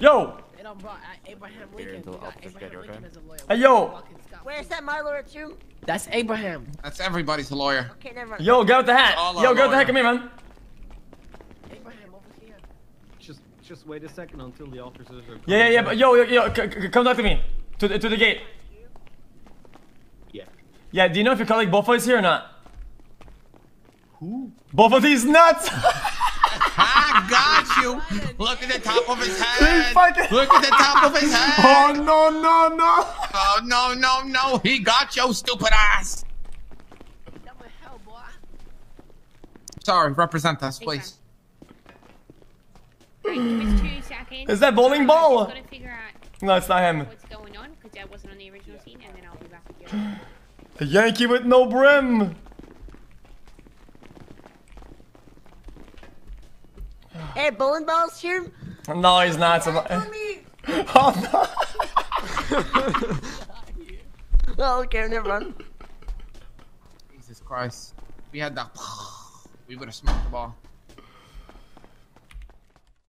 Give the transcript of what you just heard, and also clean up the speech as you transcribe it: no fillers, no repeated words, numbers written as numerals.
Yo! They don't brought Abraham Lincoln. We got Abraham Lincoln as a lawyer. Hey, yo! Where's that my lawyer too? That's Abraham. That's everybody's lawyer. Okay, never mind. Yo, get out the hat. Yo, get out the hat. Come here, man. Abraham, over here. Just wait a second until the officers are. Yeah. But yo, come talk to me. To the gate. Yeah. Yeah. Do you know if your colleague Bofa is here or not? Who? Bofa, he's nuts. I got you! Look at the top of his head! Look at the top of his head! Oh no! Oh no! He got your stupid ass! Sorry, represent us, please. Is that bowling ball? No, it's not him. What's going on? Because that wasn't on the original scene, and then I'll be back again. A Yankee with no brim! Hey, bowling balls here? No, he's not. Oh no! Oh, okay, never mind. Jesus Christ! We had that. We would have smoked the ball.